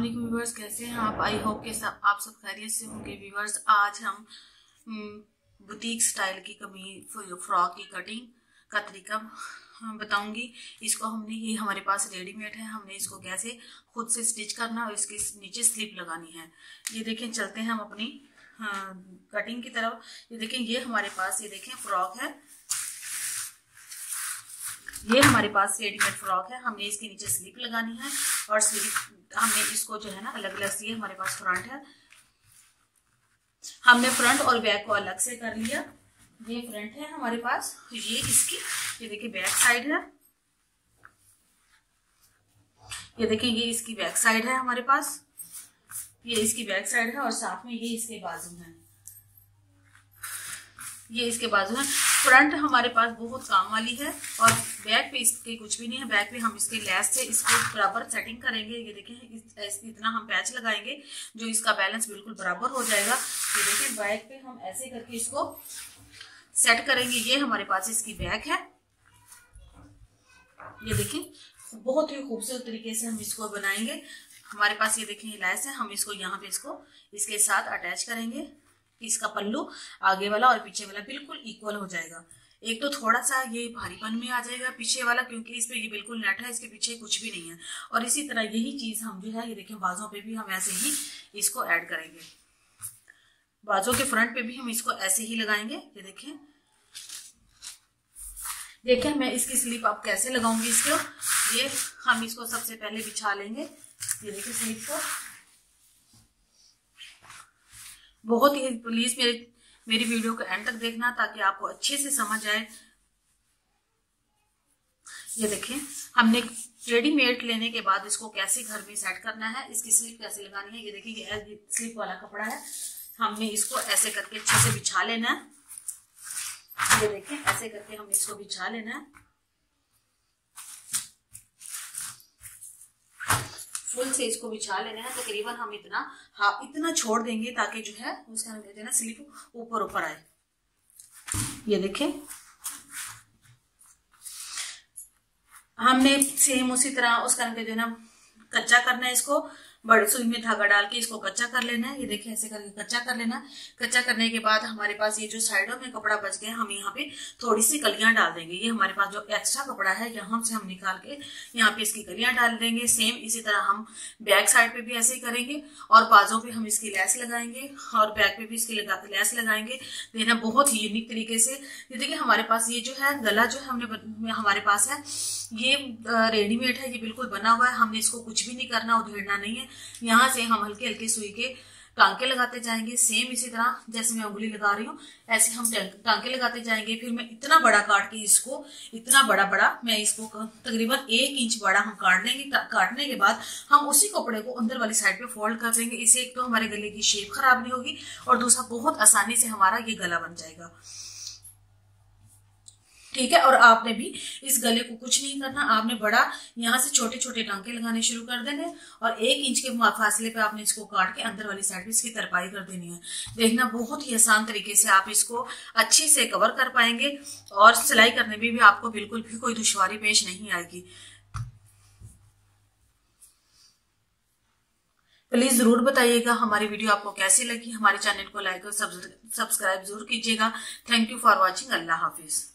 अस्सलाम वालेकुम व्यूअर्स, कैसे हैं आप? आई होप के सब आप सब खैरियत से होंगे। व्यूअर्स, आज हम बुटीक स्टाइल की कमीज फ्रॉक की कटिंग का तरीका बताऊंगी। इसको हमने ये हमारे पास रेडीमेड है, हमने इसको कैसे खुद से स्टिच करना और इसके नीचे स्लिप लगानी है। ये देखें, चलते हैं हम अपनी कटिंग की तरफ। ये देखें, ये हमारे पास, ये देखें फ्रॉक है, ये हमारे पास रेडीमेड फ्रॉक है। हमने इसके नीचे स्लीप लगानी है और स्लीप हमने इसको जो है ना अलग अलग से, हमारे पास फ्रंट है, हमने फ्रंट और बैक को अलग से कर लिया। ये फ्रंट है हमारे पास, ये इसकी, ये देखिए बैक साइड है, ये देखिए ये इसकी बैक साइड है हमारे पास, ये इसकी बैक साइड है और साथ में ये इसके बाजू है, ये इसके बाजू है। फ्रंट हमारे पास बहुत काम वाली है और बैक पे इसके कुछ भी नहीं है। बैक पे हम इसके लेस से इसको बराबर सेटिंग करेंगे। ये देखें, इतना हम पैच लगाएंगे जो इसका बैलेंस बिल्कुल बराबर हो जाएगा। ये देखें, बैक पे हम ऐसे करके इसको सेट करेंगे। ये हमारे पास इसकी बैक है, ये देखें बहुत ही खूबसूरत तरीके से हम इसको बनाएंगे। हमारे पास ये देखें लेस है, हम इसको यहाँ पे इसको इसके साथ अटैच करेंगे। इसका पल्लू आगे वाला और पीछे वाला बिल्कुल इक्वल हो जाएगा। एक तो थोड़ा सा ये भारीपन में आ जाएगा पीछे वाला, क्योंकि इस पे ये बिल्कुल नेट है, इसके पीछे कुछ भी नहीं है। और इसी तरह यही चीज हम जो है, ये देखें बाजों पे भी हम ऐसे ही इसको ऐड करेंगे। बाजों के फ्रंट पे भी हम इसको ऐसे ही लगाएंगे। ये देखें, देखें मैं इसकी स्लीप आप कैसे लगाऊंगी। इसको ये हम इसको सबसे पहले बिछा लेंगे। ये देखें स्लीप को, बहुत ही प्लीज मेरी वीडियो को एंड तक देखना ताकि आपको अच्छे से समझ आए। ये देखें, हमने रेडीमेड लेने के बाद इसको कैसे घर में सेट करना है, इसकी स्लीप कैसे लगानी है। ये देखिए ये स्लीप वाला कपड़ा है, हमने इसको ऐसे करके अच्छे से बिछा लेना है। ये देखें ऐसे करके हम इसको बिछा लेना है। फुल से इसको बिछा लेना है, तकरीबन हम इतना, हाँ इतना छोड़ देंगे ताकि जो है उसका हम कहते हैं ना स्लिप ऊपर ऊपर आए। ये देखें हमने सेम उसी तरह उसका हम कहते हैं ना कच्चा करना है। इसको बड़े सुई में धागा डाल के इसको कच्चा कर लेना है। ये देखें ऐसे करके कच्चा कर लेना है। कच्चा करने के बाद हमारे पास ये जो साइडों में कपड़ा बच गया, हम यहाँ पे थोड़ी सी कलियां डाल देंगे। ये हमारे पास जो एक्स्ट्रा कपड़ा है, यहाँ से हम निकाल के यहाँ पे इसकी कलियां डाल देंगे। सेम इसी तरह हम बैक साइड पे भी ऐसे ही करेंगे और बाजों पे हम इसकी लैस लगाएंगे और बैक पे भी इसकी लैस लगाएंगे। देखना बहुत ही यूनिक तरीके से। ये देखिए हमारे पास ये जो है गला जो है हमने हमारे पास है, ये रेडीमेड है, ये बिल्कुल बना हुआ है। हमने इसको कुछ भी नहीं करना, उधेड़ना नहीं है। यहाँ से हम हल्के हल्के सुई के टांके लगाते जाएंगे। सेम इसी तरह जैसे मैं उंगली लगा रही हूँ, ऐसे हम टांके लगाते जाएंगे। फिर मैं इतना बड़ा काट के इसको, इतना बड़ा मैं इसको तकरीबन 1 इंच बड़ा हम काट लेंगे। काटने के बाद हम उसी कपड़े को अंदर वाली साइड पे फोल्ड कर देंगे। इससे एक तो हमारे गले की शेप खराब नहीं होगी और दूसरा बहुत आसानी से हमारा ये गला बन जाएगा। ठीक है, और आपने भी इस गले को कुछ नहीं करना। आपने बड़ा यहाँ से छोटे छोटे टांके लगाने शुरू कर देने और 1 इंच के फासले पे आपने इसको काट के अंदर वाली साइड पे इसकी तरपाई कर देनी है। देखना बहुत ही आसान तरीके से आप इसको अच्छे से कवर कर पाएंगे और सिलाई करने में भी आपको बिल्कुल भी कोई दुश्वारी पेश नहीं आएगी। प्लीज जरूर बताइएगा हमारी वीडियो आपको कैसी लगी। हमारे चैनल को लाइक और सब्सक्राइब जरूर कीजिएगा। Thank you for watching. अल्लाह हाफिज।